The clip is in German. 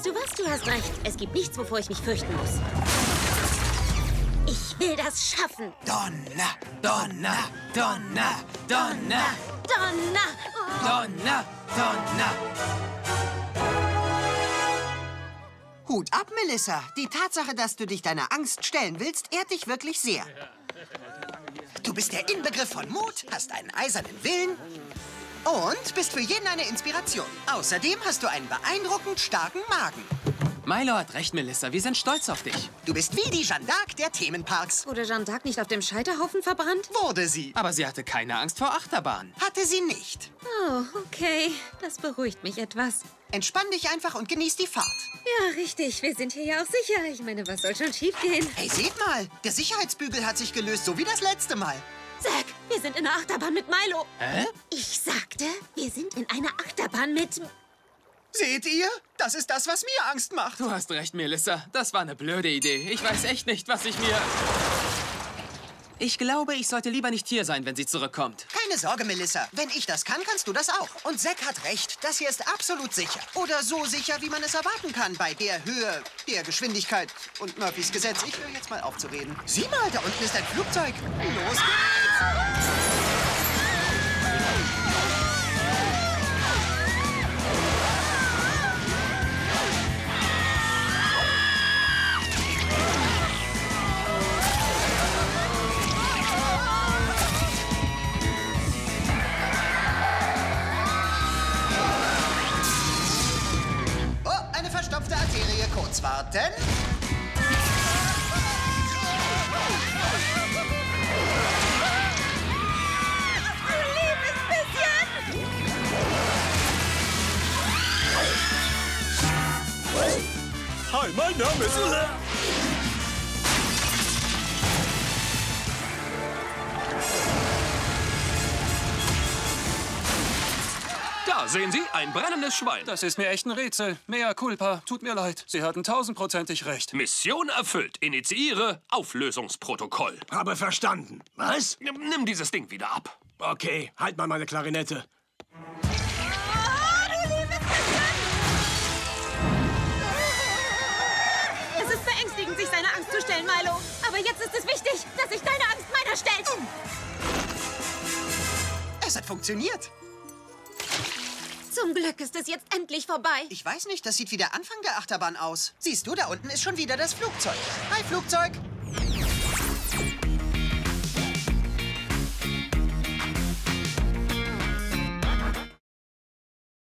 Weißt du was? Du hast recht. Es gibt nichts, wovor ich mich fürchten muss. Ich will das schaffen. Donner, Donner, Donner, Donner. Donner. Oh. Donner, Donner. Hut ab, Melissa. Die Tatsache, dass du dich deiner Angst stellen willst, ehrt dich wirklich sehr. Du bist der Inbegriff von Mut, hast einen eisernen Willen und bist für jeden eine Inspiration. Außerdem hast du einen beeindruckend starken Magen. Milo hat recht, Melissa. Wir sind stolz auf dich. Du bist wie die Jeanne d'Arc der Themenparks. Wurde Jeanne d'Arc nicht auf dem Scheiterhaufen verbrannt? Wurde sie. Aber sie hatte keine Angst vor Achterbahnen. Hatte sie nicht. Oh, okay. Das beruhigt mich etwas. Entspann dich einfach und genieß die Fahrt. Ja, richtig. Wir sind hier ja auch sicher. Ich meine, was soll schon schiefgehen? Hey, seht mal. Der Sicherheitsbügel hat sich gelöst, so wie das letzte Mal. Zack, wir sind in einer Achterbahn mit Milo. Hä? Ich sagte, wir sind in einer Achterbahn mit... Seht ihr? Das ist das, was mir Angst macht. Du hast recht, Melissa. Das war eine blöde Idee. Ich weiß echt nicht, was ich mir... Ich glaube, ich sollte lieber nicht hier sein, wenn sie zurückkommt. Keine Sorge, Melissa. Wenn ich das kann, kannst du das auch. Und Zack hat recht. Das hier ist absolut sicher. Oder so sicher, wie man es erwarten kann bei der Höhe, der Geschwindigkeit und Murphys Gesetz. Ich höre jetzt mal auf zu reden. Sieh mal, da unten ist ein Flugzeug. Los geht's! Kurz warten. Liebes bisschen. Hi, mein Name ist... Da sehen Sie, ein brennendes Schwein. Das ist mir echt ein Rätsel. Mea culpa. Tut mir leid. Sie hatten 1000-prozentig recht. Mission erfüllt. Initiiere Auflösungsprotokoll. Habe verstanden. Was? Nimm dieses Ding wieder ab. Okay, halt mal meine Klarinette. Es ist beängstigend, sich seiner Angst zu stellen, Milo. Aber jetzt ist es wichtig, dass sich deine Angst meiner stellt. Es hat funktioniert. Zum Glück ist es jetzt endlich vorbei. Ich weiß nicht, das sieht wie der Anfang der Achterbahn aus. Siehst du, da unten ist schon wieder das Flugzeug. Hi, Flugzeug!